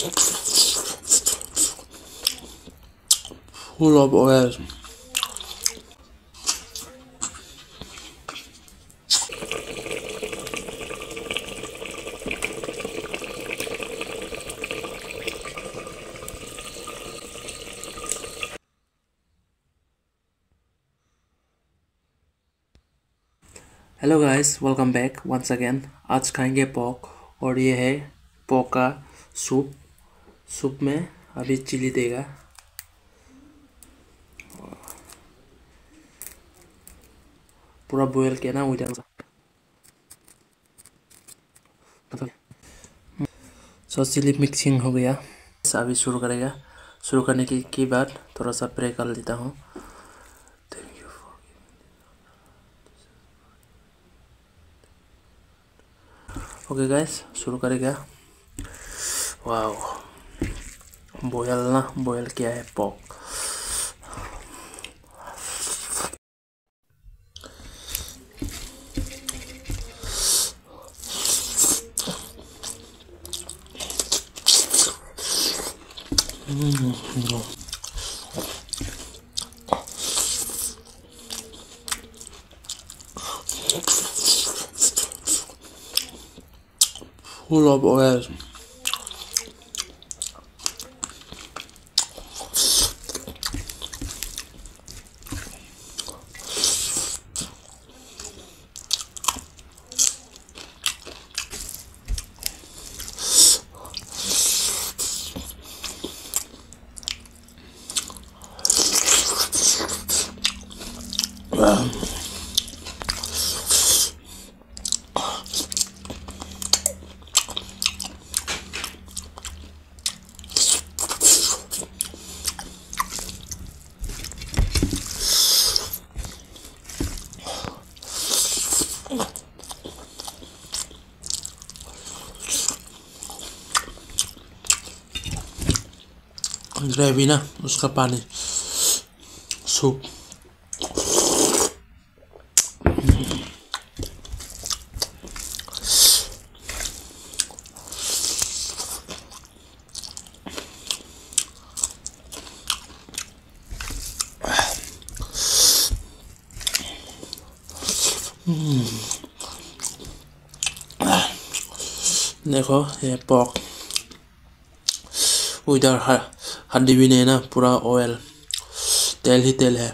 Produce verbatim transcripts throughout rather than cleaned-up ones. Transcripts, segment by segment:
Hold up, guys. Hello guys, welcome back once again. आज खाएंगे पोक और ये है पोक का सूप। सूप में अभी चिली देगा। पूरा बॉयल किया ना उधर। सो चिली मिक्सिंग हो गया, अभी शुरू करेगा। शुरू करने के, के बाद थोड़ा सा प्रे कर लेता हूँ। ओके गाइस, शुरू करेगा। वाह, बॉयल ना बॉयल किया है पोक। Full of oil. ग्रेवी ना, उसका पानी सूप। देखो ये पोक उधर हड्डी भी नहीं ना, पूरा ऑयल, तेल ही तेल है।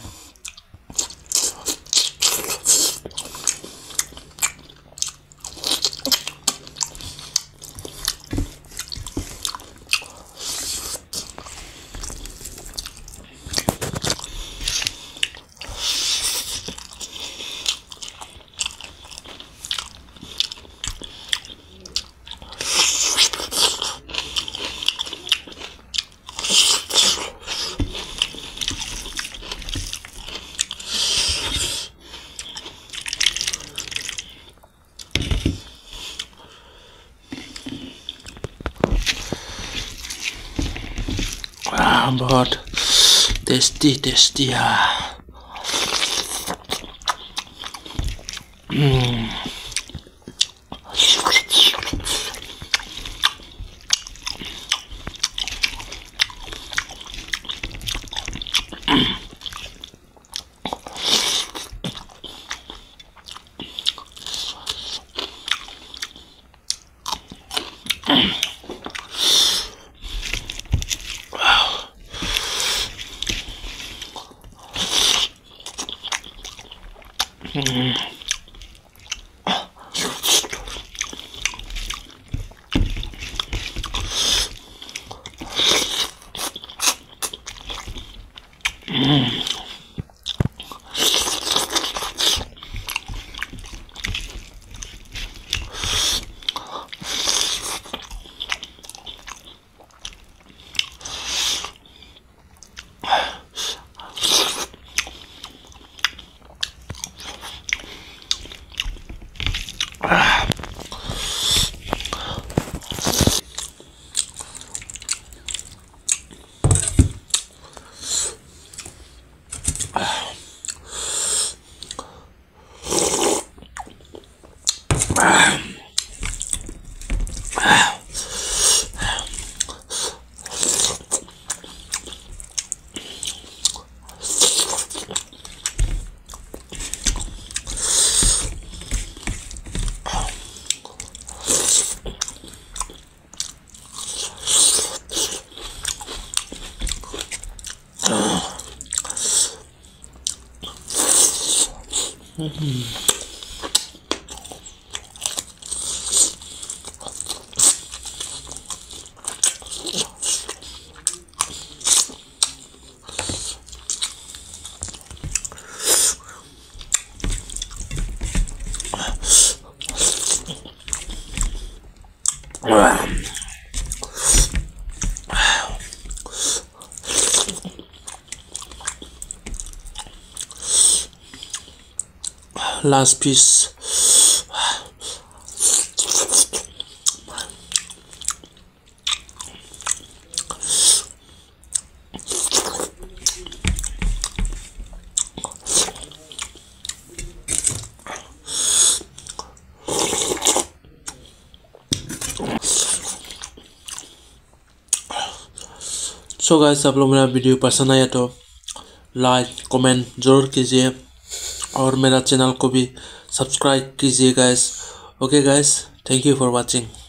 बहुत टेस्टी टेस्टी है। Mm-hmm. Last piece. So guys, आप लोग मेरा वीडियो पसंद आया तो लाइक कमेंट जरूर कीजिए और मेरा चैनल को भी सब्सक्राइब कीजिए guys. Okay guys, thank you for watching.